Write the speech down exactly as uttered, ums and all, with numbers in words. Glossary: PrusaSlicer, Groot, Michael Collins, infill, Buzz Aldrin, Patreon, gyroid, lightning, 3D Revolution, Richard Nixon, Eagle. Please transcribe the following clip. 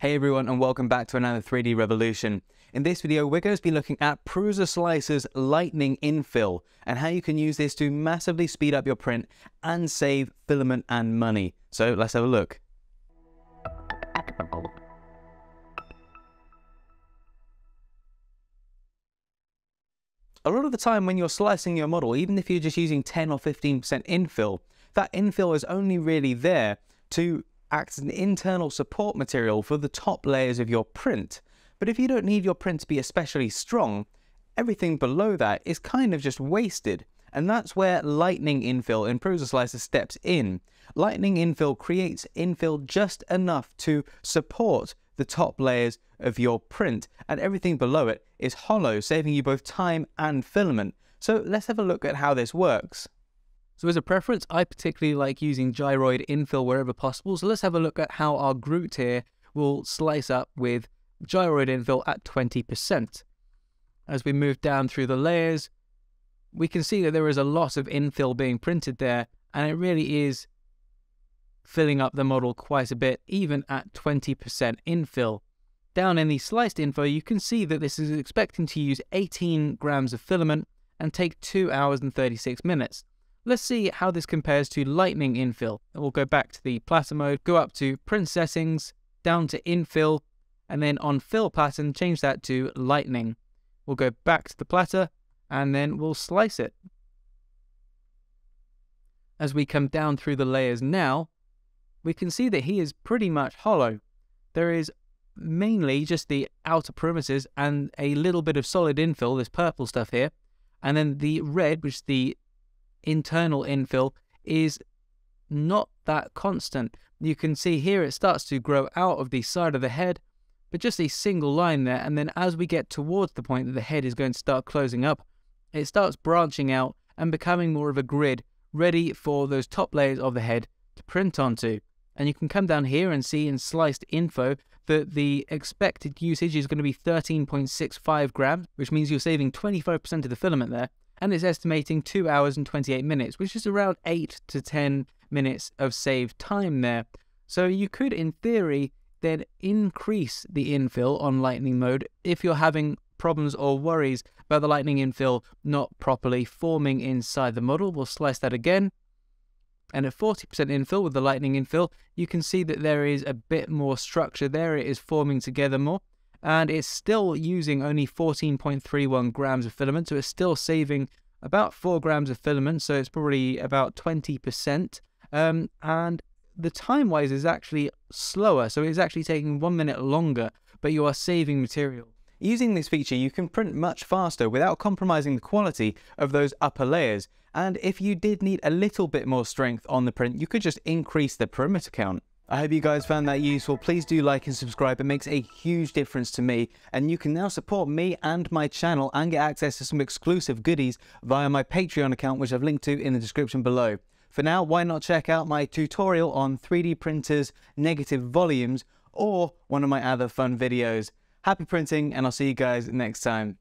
Hey everyone, and welcome back to another three D Revolution. In this video, we're going to be looking at PrusaSlicer's lightning infill and how you can use this to massively speed up your print and save filament and money. So let's have a look. A lot of the time when you're slicing your model, even if you're just using ten or fifteen percent infill, that infill is only really there to acts as an internal support material for the top layers of your print. But if you don't need your print to be especially strong, everything below that is kind of just wasted. And that's where lightning infill in PrusaSlicer steps in. Lightning infill creates infill just enough to support the top layers of your print, and everything below it is hollow, saving you both time and filament. So let's have a look at how this works. So as a preference, I particularly like using gyroid infill wherever possible. So let's have a look at how our Groot here will slice up with gyroid infill at twenty percent. As we move down through the layers, we can see that there is a lot of infill being printed there, and it really is filling up the model quite a bit, even at twenty percent infill. Down in the sliced infill, you can see that this is expecting to use eighteen grams of filament and take two hours and thirty-six minutes. Let's see how this compares to lightning infill. We'll go back to the platter mode, go up to print settings, down to infill, and then on fill pattern, change that to lightning. We'll go back to the platter and then we'll slice it. As we come down through the layers now, we can see that he is pretty much hollow. There is mainly just the outer perimeters and a little bit of solid infill, this purple stuff here, and then the red, which is the internal infill, is not that constant. You can see here it starts to grow out of the side of the head, but just a single line there, and then as we get towards the point that the head is going to start closing up, it starts branching out and becoming more of a grid, ready for those top layers of the head to print onto. And you can come down here and see in sliced info that the expected usage is going to be thirteen point six five grams, which means you're saving twenty-five percent of the filament there. And it's estimating two hours and twenty-eight minutes, which is around eight to ten minutes of saved time there. So you could, in theory, then increase the infill on lightning mode if you're having problems or worries about the lightning infill not properly forming inside the model. We'll slice that again. And at forty percent infill with the lightning infill, you can see that there is a bit more structure there. It is forming together more. And it's still using only fourteen point three one grams of filament, so it's still saving about four grams of filament, so it's probably about twenty percent. Um, and the time-wise is actually slower, so it's actually taking one minute longer, but you are saving material. Using this feature, you can print much faster without compromising the quality of those upper layers. And if you did need a little bit more strength on the print, you could just increase the perimeter count. I hope you guys found that useful. Please do like and subscribe. It makes a huge difference to me, and you can now support me and my channel and get access to some exclusive goodies via my Patreon account, which I've linked to in the description below. For now, why not check out my tutorial on three D printers, negative volumes, or one of my other fun videos. Happy printing, and I'll see you guys next time.